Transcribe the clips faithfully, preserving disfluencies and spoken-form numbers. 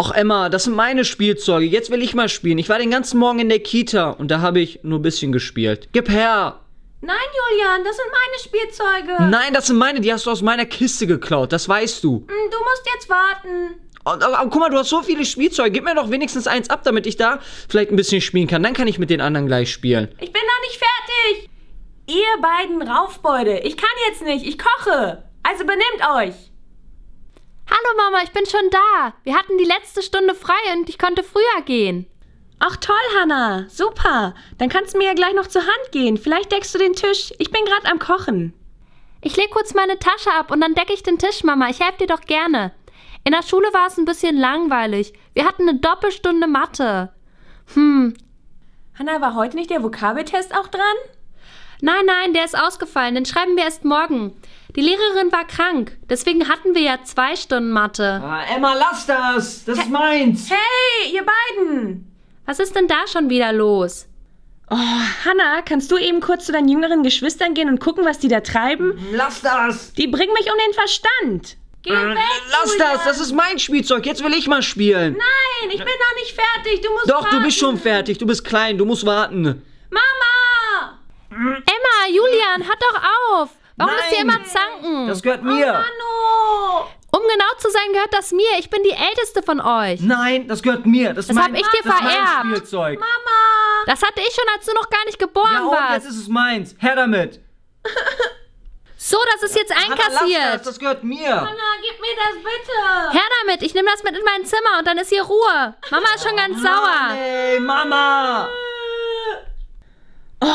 ach Emma, das sind meine Spielzeuge, jetzt will ich mal spielen. Ich war den ganzen Morgen in der Kita und da habe ich nur ein bisschen gespielt. Gib her! Nein, Julian, das sind meine Spielzeuge. Nein, das sind meine, die hast du aus meiner Kiste geklaut, das weißt du. Du musst jetzt warten. Aber guck mal, du hast so viele Spielzeuge. Gib mir doch wenigstens eins ab, damit ich da vielleicht ein bisschen spielen kann. Dann kann ich mit den anderen gleich spielen. Ich bin noch nicht fertig. Ihr beiden Raufbeute. Ich kann jetzt nicht. Ich koche. Also benehmt euch. Hallo Mama, ich bin schon da. Wir hatten die letzte Stunde frei und ich konnte früher gehen. Ach toll, Hannah. Super. Dann kannst du mir ja gleich noch zur Hand gehen. Vielleicht deckst du den Tisch. Ich bin gerade am Kochen. Ich lege kurz meine Tasche ab und dann decke ich den Tisch, Mama. Ich helfe dir doch gerne. In der Schule war es ein bisschen langweilig. Wir hatten eine Doppelstunde Mathe. Hm. Hannah, war heute nicht der Vokabeltest auch dran? Nein, nein, der ist ausgefallen. Den schreiben wir erst morgen. Die Lehrerin war krank. Deswegen hatten wir ja zwei Stunden Mathe. Ah, Emma, lass das. Das ist meins. Hey, ihr beiden. Was ist denn da schon wieder los? Oh, Hannah, kannst du eben kurz zu deinen jüngeren Geschwistern gehen und gucken, was die da treiben? Lass das. Die bringen mich um den Verstand. Geh weg, lass Julian. Das, das ist mein Spielzeug, jetzt will ich mal spielen. Nein, ich bin noch nicht fertig, du musst Doch, warten. Doch, du bist schon fertig, du bist klein, du musst warten. Mama! Emma, Julian, hört doch auf. Warum Nein. müsst ihr immer zanken? Das gehört mir. Oh, um genau zu sein, gehört das mir. Ich bin die Älteste von euch. Nein, das gehört mir. Das, das habe ich dir vererbt. Mein Spielzeug. Mama! Das hatte ich schon, als du noch gar nicht geboren ja, warst. Ja, jetzt ist es meins. Her damit. So, das ist jetzt einkassiert. Hannah, lass das, das gehört mir. Hannah, gib mir das bitte. Her damit, ich nehme das mit in mein Zimmer und dann ist hier Ruhe. Mama ist schon ganz oh, sauer. Hey, Mama. Oh,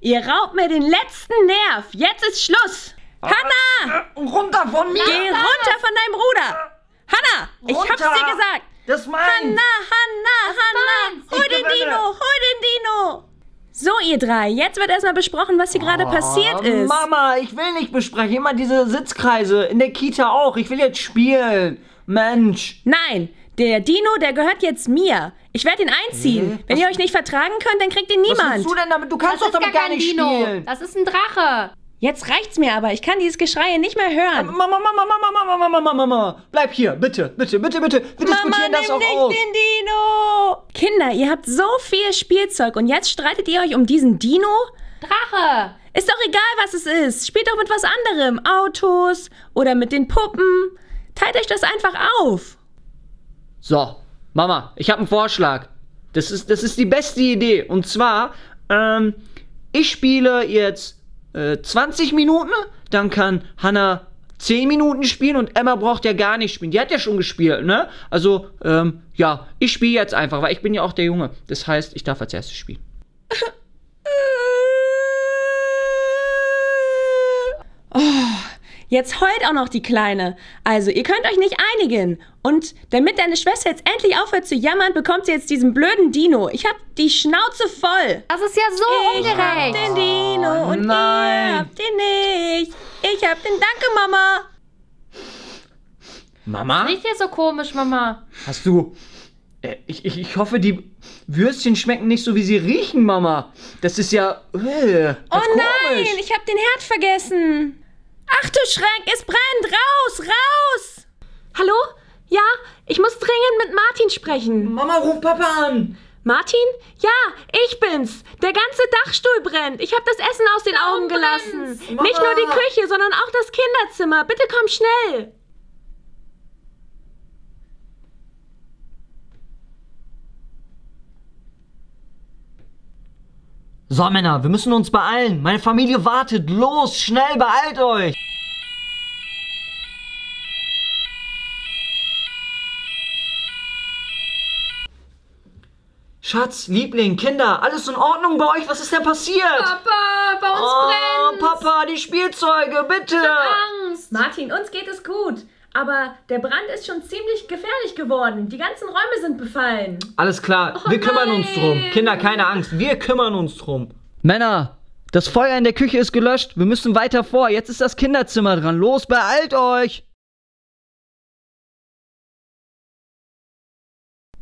ihr raubt mir den letzten Nerv. Jetzt ist Schluss. Hannah. Runter von mir. Geh runter von deinem Bruder. Hannah, ich runter. Hab's dir gesagt. Das meins. Hannah, Hannah, Hannah. Hol ich den gewinne. Dino, hol den Dino. So, ihr drei, jetzt wird erstmal besprochen, was hier gerade oh, passiert ist. Mama, ich will nicht besprechen. Immer diese Sitzkreise, in der Kita auch. Ich will jetzt spielen. Mensch. Nein, der Dino, der gehört jetzt mir. Ich werde ihn einziehen. Hm, Wenn ihr euch nicht vertragen könnt, dann kriegt ihn niemand. Was willst du denn damit? Du kannst doch damit gar, gar nicht Dino. Spielen. Das ist ein Drache. Jetzt reicht's mir aber. Ich kann dieses Geschrei nicht mehr hören. Mama, Mama, Mama, Mama, Mama, Mama, Mama. Bleib hier. Bitte, bitte, bitte, bitte. Wir Mama, diskutieren das auch aus. Den Dino. Kinder, ihr habt so viel Spielzeug und jetzt streitet ihr euch um diesen Dino? Drache. Ist doch egal, was es ist. Spielt doch mit was anderem. Autos oder mit den Puppen. Teilt euch das einfach auf. So, Mama, ich habe einen Vorschlag. Das ist, das ist die beste Idee. Und zwar, ähm, ich spiele jetzt zwanzig Minuten, dann kann Hannah zehn Minuten spielen und Emma braucht ja gar nicht spielen. Die hat ja schon gespielt, ne? Also, ähm, ja, ich spiele jetzt einfach, weil ich bin ja auch der Junge. Das heißt, ich darf als erstes spielen. Oh, jetzt heult auch noch die Kleine. Also, ihr könnt euch nicht einigen. Und damit deine Schwester jetzt endlich aufhört zu jammern, bekommt sie jetzt diesen blöden Dino. Ich hab die Schnauze voll. Das ist ja so ungerecht. Ich hab den Dino und nein. Ihr habt den nicht. Ich hab den. Danke, Mama. Mama? Das riecht hier so komisch, Mama. Hast du... Äh, ich, ich, ich hoffe, die Würstchen schmecken nicht so, wie sie riechen, Mama. Das ist ja... Äh, oh nein, komisch. Ich hab den Herd vergessen. Ach du Schreck, es brennt! Raus, raus! Hallo? Ja, ich muss dringend mit Martin sprechen. Mama, ruf Papa an! Martin? Ja, ich bin's! Der ganze Dachstuhl brennt! Ich hab das Essen aus den Augen oh, gelassen! Mama. Nicht nur die Küche, sondern auch das Kinderzimmer! Bitte komm schnell! So, Männer, wir müssen uns beeilen. Meine Familie wartet. Los, schnell, beeilt euch. Schatz, Liebling, Kinder, alles in Ordnung bei euch? Was ist denn passiert? Papa, bei uns oh, brennt's. Papa, die Spielzeuge, bitte. Ich hab Angst. Martin, uns geht es gut. Aber der Brand ist schon ziemlich gefährlich geworden. Die ganzen Räume sind befallen. Alles klar, wir oh kümmern uns drum. Kinder, keine Angst, wir kümmern uns drum. Männer, das Feuer in der Küche ist gelöscht. Wir müssen weiter vor. Jetzt ist das Kinderzimmer dran. Los, beeilt euch!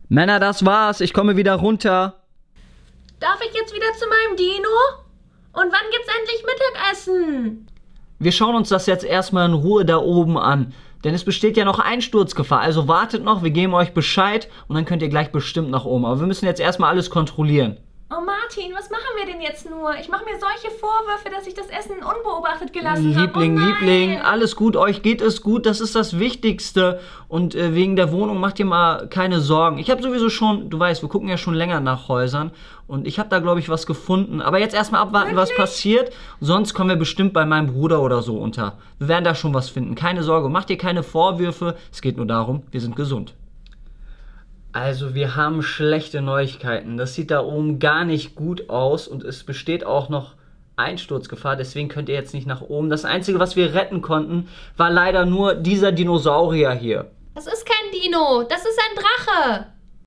Männer, das war's. Ich komme wieder runter. Darf ich jetzt wieder zu meinem Dino? Und wann gibt's endlich Mittagessen? Wir schauen uns das jetzt erstmal in Ruhe da oben an. Denn es besteht ja noch Einsturzgefahr. Also wartet noch, wir geben euch Bescheid und dann könnt ihr gleich bestimmt nach oben. Aber wir müssen jetzt erstmal alles kontrollieren. Oh Martin, was machen wir denn jetzt nur? Ich mache mir solche Vorwürfe, dass ich das Essen unbeobachtet gelassen habe. Liebling, hab. Oh Liebling, alles gut, euch geht es gut, das ist das Wichtigste. Und äh, wegen der Wohnung macht ihr mal keine Sorgen. Ich habe sowieso schon, du weißt, wir gucken ja schon länger nach Häusern und ich habe da, glaube ich, was gefunden. Aber jetzt erstmal abwarten, wirklich? Was passiert, sonst kommen wir bestimmt bei meinem Bruder oder so unter. Wir werden da schon was finden, keine Sorge, macht ihr keine Vorwürfe, es geht nur darum, wir sind gesund. Also wir haben schlechte Neuigkeiten. Das sieht da oben gar nicht gut aus und es besteht auch noch Einsturzgefahr. Deswegen könnt ihr jetzt nicht nach oben. Das Einzige, was wir retten konnten, war leider nur dieser Dinosaurier hier. Das ist kein Dino, das ist ein Drache.